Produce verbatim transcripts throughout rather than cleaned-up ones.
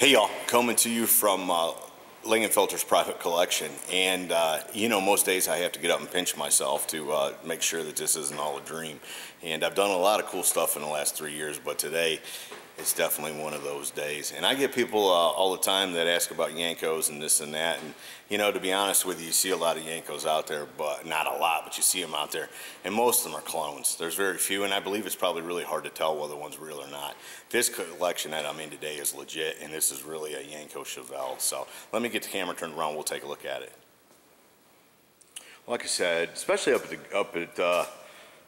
Hey y'all, coming to you from uh, Lingenfelter's private collection, and uh, you know, most days I have to get up and pinch myself to uh, make sure that this isn't all a dream. And I've done a lot of cool stuff in the last three years, but today it's definitely one of those days. And I get people uh, all the time that ask about Yankos and this and that, and you know, to be honest with you, you see a lot of Yankos out there, but not a lot, but you see them out there, and most of them are clones. There's very few, and I believe it's probably really hard to tell whether one's real or not. This collection that I'm in today is legit, and this is really a Yanko Chevelle. So let me get the camera turned around, we'll take a look at it. Like I said, especially up at, the, up at uh,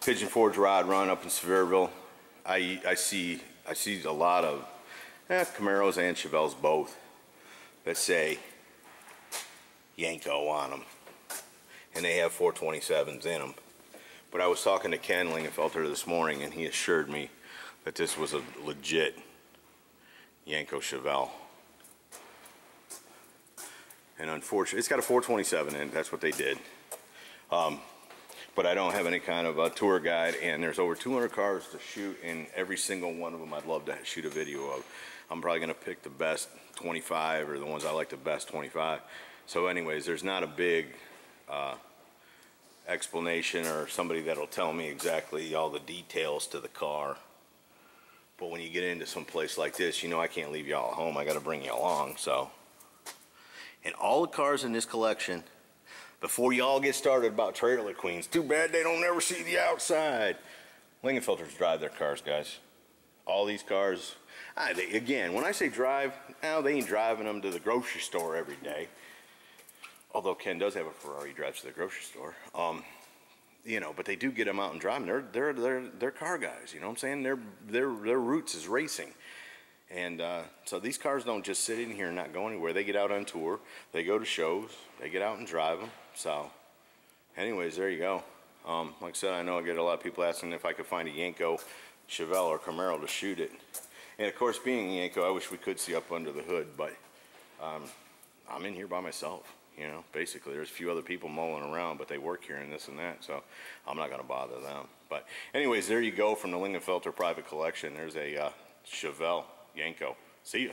Pigeon Forge Rod Run up in Sevierville, I, I see I see a lot of eh, Camaros and Chevelles both that say Yanko on them, and they have four twenty-sevens in them. But I was talking to Ken Lingenfelter this morning, and he assured me that this was a legit Yanko Chevelle. And unfortunately, it's got a four twenty-seven in it, that's what they did. Um, but I don't have any kind of a tour guide, and there's over two hundred cars to shoot, and every single one of them I'd love to shoot a video of. I'm probably gonna pick the best twenty-five, or the ones I like the best twenty-five. So anyways, there's not a big uh, explanation or somebody that'll tell me exactly all the details to the car. But when you get into some place like this, you know, I can't leave y'all at home, I gotta bring you along, so. And all the cars in this collection, before y'all get started about trailer queens, too bad they don't ever see the outside. Lingenfelters drive their cars, guys. All these cars, I, they, again, when I say drive, now they ain't driving them to the grocery store every day. Although Ken does have a Ferrari he drives to the grocery store. Um, you know, but they do get them out and drive them. They're, they're, they're, they're car guys, you know what I'm saying? Their, their, their roots is racing. And uh, so these cars don't just sit in here and not go anywhere. They get out on tour. They go to shows. They get out and drive them. So anyways, there you go. Um, like I said, I know I get a lot of people asking if I could find a Yanko Chevelle or Camaro to shoot it. And of course, being a Yanko, I wish we could see up under the hood, but um, I'm in here by myself. You know, basically there's a few other people mulling around, but they work here and this and that, so I'm not gonna bother them. But anyways, there you go, from the Lingenfelter private collection. There's a uh, Chevelle Yanko. See ya.